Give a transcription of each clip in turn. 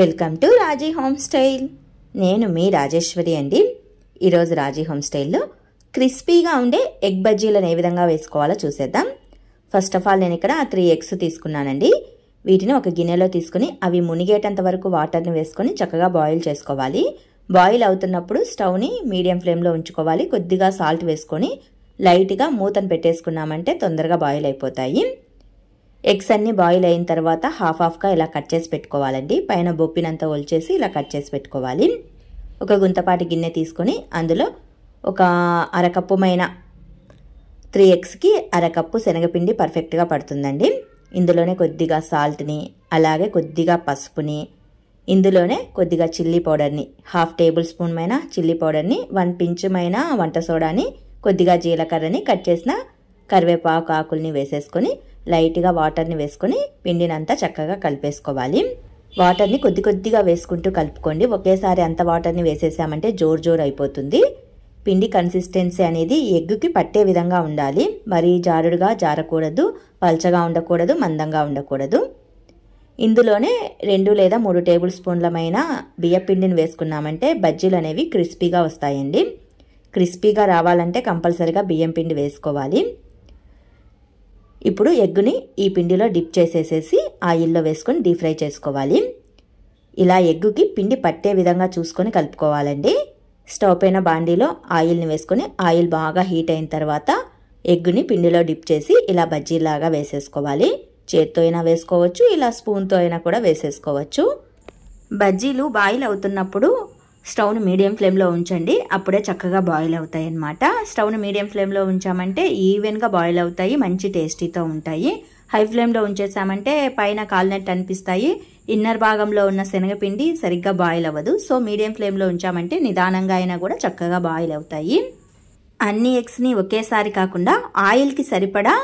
Welcome to Raji home style. నేను మీ రాజేశ్వరి అండి. ఈరోజు రాజీ హోమ్ స్టైల్లో క్రిస్పీగా ఉండే ఎగ్ బజ్జీలను ఏ విధంగా వేసుకోవాలో చూసేద్దాం. ఫస్ట్ ఆఫ్ ఆల్ నేను ఇక్కడ 3 ఎగ్స్ తీసుకున్నానండి. వీటిని ఒక గిన్నెలో తీసుకుని అవి మునిగేటంత వరకు వాటర్ని వేసుకొని చక్కగా బాయిల్ చేసుకోవాలి. బాయిల్ అవుతున్నప్పుడు స్టవ్ని మీడియం ఫ్లేమ్లో ఉంచుకోవాలి. కొద్దిగా సాల్ట్ వేసుకొని లైట్గా మూతను పెట్టేసుకున్నామంటే తొందరగా బాయిల్ అయిపోతాయి. ఎగ్స్ అన్నీ బాయిల్ అయిన తర్వాత హాఫ్గా ఇలా కట్ చేసి పెట్టుకోవాలండి. పైన బొప్పినంతా ఒలిచేసి ఇలా కట్ చేసి పెట్టుకోవాలి. ఒక గుంతపాటి గిన్నె తీసుకొని అందులో ఒక అరకప్పుమైన 3 ఎగ్స్కి అరకప్పు శనగపిండి పర్ఫెక్ట్గా పడుతుందండి. ఇందులోనే కొద్దిగా సాల్ట్ని, అలాగే కొద్దిగా పసుపుని, ఇందులోనే కొద్దిగా చిల్లీ పౌడర్ని, ½ టేబుల్ స్పూన్ మైన చిల్లీ పౌడర్ని, 1 పించమైన వంట సోడాని, కొద్దిగా జీలకర్రని, కట్ చేసిన కరివేపాకు ఆకుల్ని వేసేసుకొని లైట్గా వాటర్ని వేసుకొని పిండినంతా చక్కగా కలిపేసుకోవాలి. వాటర్ని కొద్ది కొద్దిగా వేసుకుంటూ కలుపుకోండి. ఒకేసారి అంత వాటర్ని వేసేసామంటే జోరు అయిపోతుంది. పిండి కన్సిస్టెన్సీ అనేది ఎగ్గుకి పట్టే విధంగా ఉండాలి. మరీ జారుడుగా జారకూడదు, పల్చగా ఉండకూడదు, మందంగా ఉండకూడదు. ఇందులోనే 2 లేదా 3 టేబుల్ స్పూన్లమైన బియ్యపిండిని వేసుకున్నామంటే బజ్జీలు అనేవి క్రిస్పీగా వస్తాయండి. క్రిస్పీగా రావాలంటే కంపల్సరిగా బియ్యం పిండి వేసుకోవాలి. ఇప్పుడు ఎగ్గుని ఈ పిండిలో డిప్ చేసేసేసి ఆయిల్లో వేసుకొని డీప్ ఫ్రై చేసుకోవాలి. ఇలా ఎగ్గుకి పిండి పట్టే విధంగా చూసుకొని కలుపుకోవాలండి. స్టవ్ పైన బాండీలో ఆయిల్ని వేసుకొని ఆయిల్ బాగా హీట్ అయిన తర్వాత ఎగ్గుని పిండిలో డిప్ చేసి ఇలా బజ్జీలాగా వేసేసుకోవాలి. చేత్తో అయినా వేసుకోవచ్చు, ఇలా స్పూన్తో అయినా కూడా వేసేసుకోవచ్చు. బజ్జీలు బాయిల్ అవుతున్నప్పుడు స్టవ్ను మీడియం ఫ్లేమ్లో ఉంచండి. అప్పుడే చక్కగా బాయిల్ అవుతాయి అన్నమాట. స్టవ్ను మీడియం ఫ్లేమ్లో ఉంచామంటే ఈవెన్గా బాయిల్ అవుతాయి, మంచి టేస్టీతో ఉంటాయి. హై ఫ్లేమ్లో ఉంచేసామంటే పైన కాలినట్టు అనిపిస్తాయి. ఇన్నర్ భాగంలో ఉన్న శనగపిండి సరిగ్గా బాయిల్ అవ్వదు. సో మీడియం ఫ్లేమ్లో ఉంచామంటే నిదానంగా అయినా కూడా చక్కగా బాయిల్ అవుతాయి. అన్ని ఎగ్స్ని ఒకేసారి కాకుండా ఆయిల్కి సరిపడా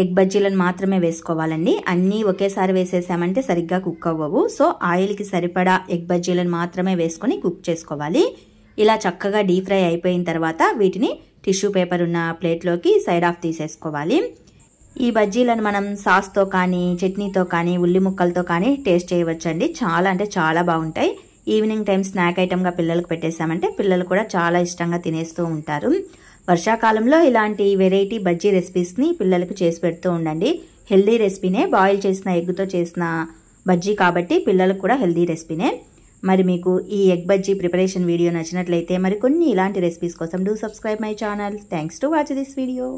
ఎగ్ బజ్జీలను మాత్రమే వేసుకోవాలండి. అన్నీ ఒకేసారి వేసేసామంటే సరిగ్గా కుక్ అవ్వవు. సో ఆయిల్కి సరిపడా ఎగ్ బజ్జీలను మాత్రమే వేసుకొని కుక్ చేసుకోవాలి. ఇలా చక్కగా డీప్ ఫ్రై అయిపోయిన తర్వాత వీటిని టిష్యూ పేపర్ ఉన్న ప్లేట్లోకి సైడ్ ఆఫ్ తీసేసుకోవాలి. ఈ బజ్జీలను మనం సాస్తో కానీ, చట్నీతో కానీ, ఉల్లి ముక్కలతో కానీ టేస్ట్ చేయవచ్చండి. చాలా అంటే చాలా బాగుంటాయి. ఈవినింగ్ టైం స్నాక్ ఐటమ్గా పిల్లలకు పెట్టేసామంటే పిల్లలు కూడా చాలా ఇష్టంగా తినేస్తూ ఉంటారు. వర్షాకాలంలో ఇలాంటి వెరైటీ బజ్జీ రెసిపీస్ని పిల్లలకు చేసి పెడుతూ ఉండండి. హెల్దీ రెసిపీనే, బాయిల్ చేసిన ఎగ్గుతో చేసిన బజ్జీ కాబట్టి పిల్లలకు కూడా హెల్దీ రెసిపీనే. మరి మీకు ఈ ఎగ్ బజ్జీ ప్రిపరేషన్ వీడియో నచ్చినట్లయితే మరికొన్ని ఇలాంటి రెసిపీస్ కోసం do subscribe my channel. Thanks to watch this video.